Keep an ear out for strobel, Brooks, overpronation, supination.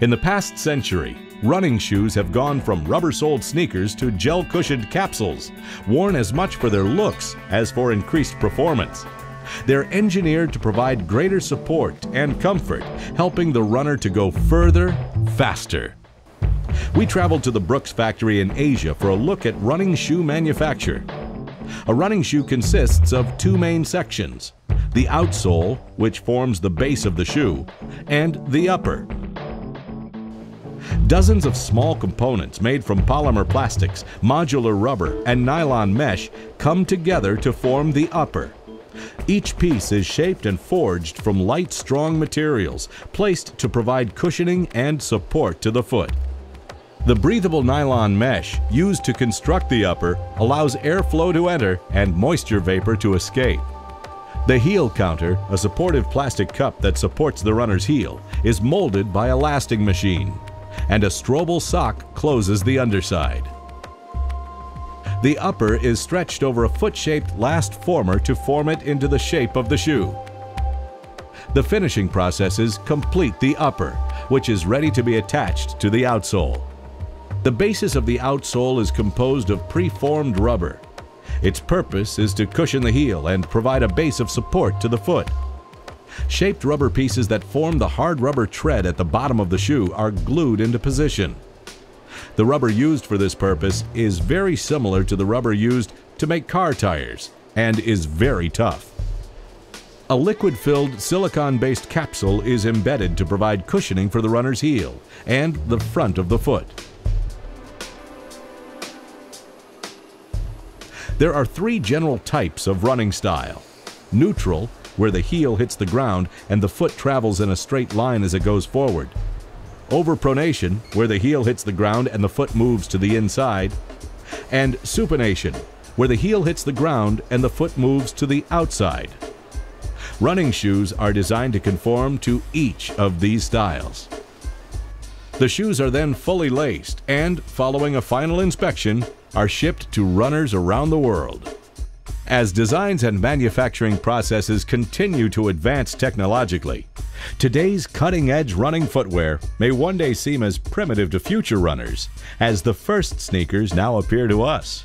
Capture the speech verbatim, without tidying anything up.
In the past century, running shoes have gone from rubber-soled sneakers to gel-cushioned capsules, worn as much for their looks as for increased performance. They're engineered to provide greater support and comfort, helping the runner to go further, faster. We traveled to the Brooks factory in Asia for a look at running shoe manufacture. A running shoe consists of two main sections: the outsole, which forms the base of the shoe, and the upper. Dozens of small components made from polymer plastics, modular rubber, and nylon mesh come together to form the upper. Each piece is shaped and forged from light, strong materials, placed to provide cushioning and support to the foot. The breathable nylon mesh used to construct the upper allows airflow to enter and moisture vapor to escape. The heel counter, a supportive plastic cup that supports the runner's heel, is molded by a lasting machine, and a strobel sock closes the underside. The upper is stretched over a foot-shaped last former to form it into the shape of the shoe. The finishing processes complete the upper, which is ready to be attached to the outsole. The basis of the outsole is composed of preformed rubber. Its purpose is to cushion the heel and provide a base of support to the foot. Shaped rubber pieces that form the hard rubber tread at the bottom of the shoe are glued into position. The rubber used for this purpose is very similar to the rubber used to make car tires and is very tough. A liquid-filled, silicone-based capsule is embedded to provide cushioning for the runner's heel and the front of the foot. There are three general types of running style: neutral, where the heel hits the ground and the foot travels in a straight line as it goes forward; overpronation, where the heel hits the ground and the foot moves to the inside; and supination, where the heel hits the ground and the foot moves to the outside. Running shoes are designed to conform to each of these styles. The shoes are then fully laced and, following a final inspection, are shipped to runners around the world. As designs and manufacturing processes continue to advance technologically, today's cutting-edge running footwear may one day seem as primitive to future runners as the first sneakers now appear to us.